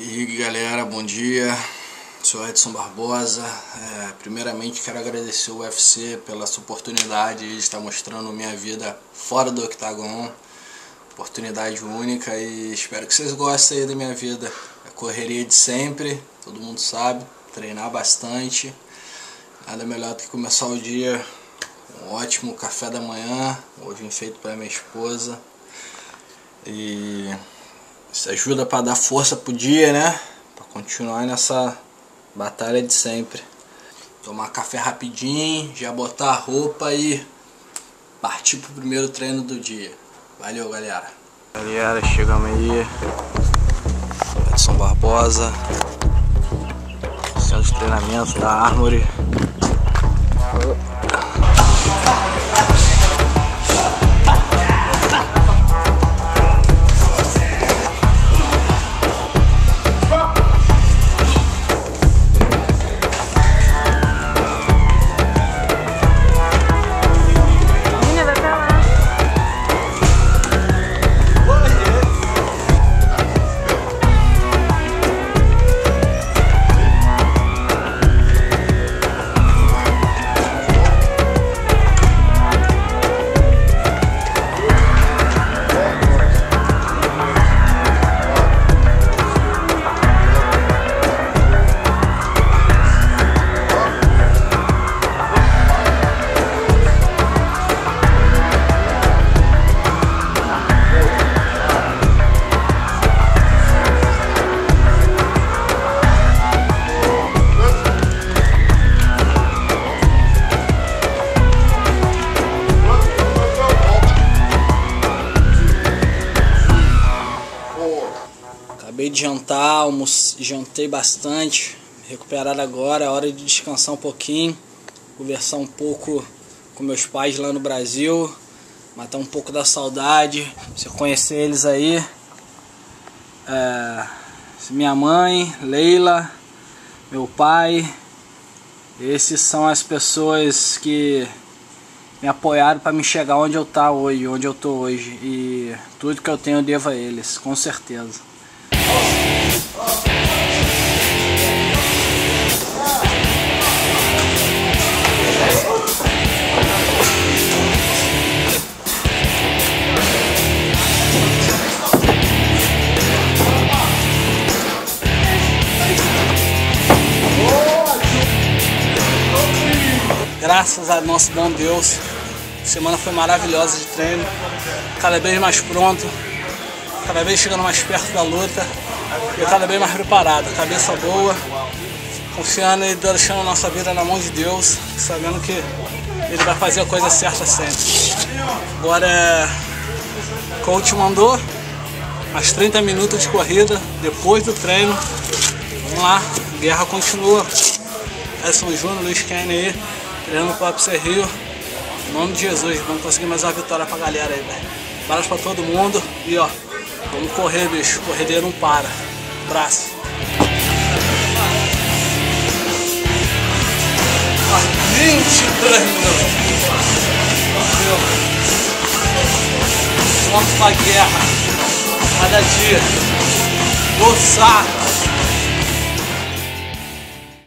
E galera, bom dia, sou Edson Barboza. Primeiramente quero agradecer o UFC pela essa oportunidade de estar mostrando minha vida fora do octagon. Oportunidade única e espero que vocês gostem aí da minha vida. A correria de sempre, todo mundo sabe, treinar bastante. Nada melhor do que começar o dia com um ótimo café da manhã, hoje feito para minha esposa. E isso ajuda para dar força pro dia, né? Para continuar nessa batalha de sempre. Tomar café rapidinho, já botar a roupa e partir pro primeiro treino do dia. Valeu, galera. Galera, chegamos aí. Edson Barboza, centro de treinamento da Armory. Acabei de jantar, jantei bastante, recuperado agora, é hora de descansar um pouquinho, conversar um pouco com meus pais lá no Brasil, matar um pouco da saudade, se eu conhecer eles aí. Minha mãe, Leila, meu pai, esses são as pessoas que me apoiaram para me chegar onde eu tô hoje, e tudo que eu tenho eu devo a eles, com certeza. Graças a nosso bom Deus, a semana foi maravilhosa de treino, cada vez mais pronto, cada vez chegando mais perto da luta, e cada vez mais preparado, cabeça boa, confiando e deixando a nossa vida na mão de Deus, sabendo que Ele vai fazer a coisa certa sempre. Agora, o coach mandou mais 30 minutos de corrida, depois do treino, vamos lá, a guerra continua. Edson Júnior, Luiz Kenny aí, treinando para Ser Rio, em nome de Jesus, vamos conseguir mais uma vitória pra galera aí, velho. Abraço pra todo mundo e ó, vamos correr, bicho, corredeiro não para. Abraço. Ah, 23 minutos. Vamos pra guerra, cada dia, gozar.